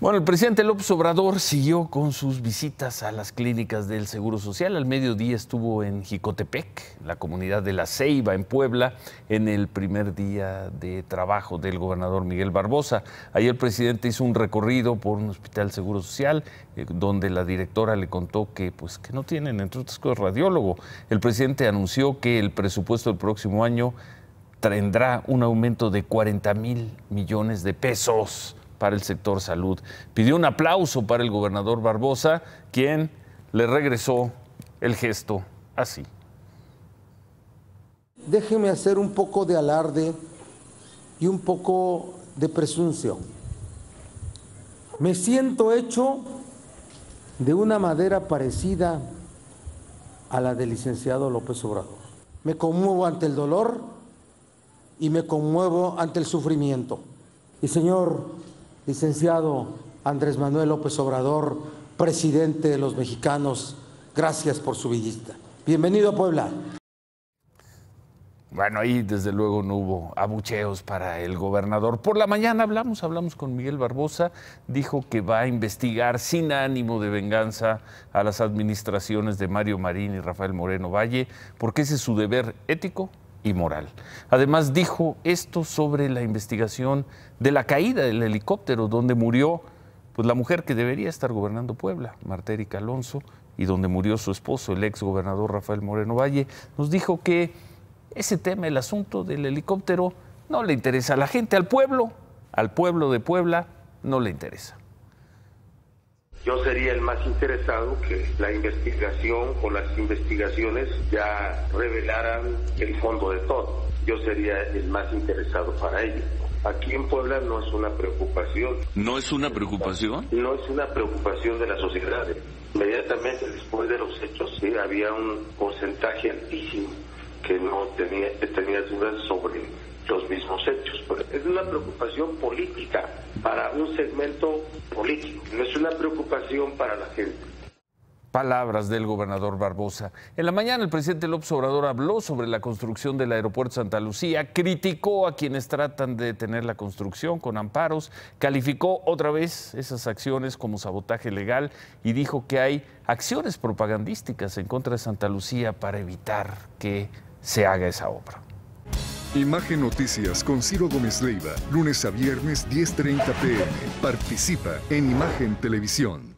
Bueno, el presidente López Obrador siguió con sus visitas a las clínicas del Seguro Social. Al mediodía estuvo en Jicotepec, la comunidad de La Ceiba, en Puebla, en el primer día de trabajo del gobernador Miguel Barbosa. Ahí el presidente hizo un recorrido por un hospital Seguro Social, donde la directora le contó que, pues, que no tienen, entre otras cosas, radiólogo. El presidente anunció que el presupuesto del próximo año tendrá un aumento de 40,000 millones de pesos para el sector salud. Pidió un aplauso para el gobernador Barbosa, quien le regresó el gesto así. Déjeme hacer un poco de alarde y un poco de presunción. Me siento hecho de una madera parecida a la del licenciado López Obrador. Me conmuevo ante el dolor y me conmuevo ante el sufrimiento. Y señor licenciado Andrés Manuel López Obrador, presidente de los mexicanos, gracias por su visita. Bienvenido a Puebla. Bueno, ahí desde luego no hubo abucheos para el gobernador. Por la mañana hablamos con Miguel Barbosa, dijo que va a investigar sin ánimo de venganza a las administraciones de Mario Marín y Rafael Moreno Valle, porque ese es su deber ético y moral. Además dijo esto sobre la investigación de la caída del helicóptero donde murió, pues, la mujer que debería estar gobernando Puebla, Marta Erika Alonso, y donde murió su esposo, el ex gobernador Rafael Moreno Valle. Nos dijo que ese tema, el asunto del helicóptero, no le interesa a la gente, al pueblo de Puebla no le interesa. Yo sería el más interesado que la investigación o las investigaciones ya revelaran el fondo de todo. Yo sería el más interesado para ello. Aquí en Puebla no es una preocupación. ¿No es una preocupación? No es una preocupación de la sociedad. Inmediatamente después de los hechos, sí, había un porcentaje altísimo que no tenía dudas sobre los mismos hechos. Pero es una preocupación política para un segmento político, no es una preocupación para la gente. Palabras del gobernador Barbosa. En la mañana el presidente López Obrador habló sobre la construcción del aeropuerto Santa Lucía, criticó a quienes tratan de detener la construcción con amparos, calificó otra vez esas acciones como sabotaje legal y dijo que hay acciones propagandísticas en contra de Santa Lucía para evitar que se haga esa obra. Imagen Noticias con Ciro Gómez Leyva, lunes a viernes 10:30 p.m. Participa en Imagen Televisión.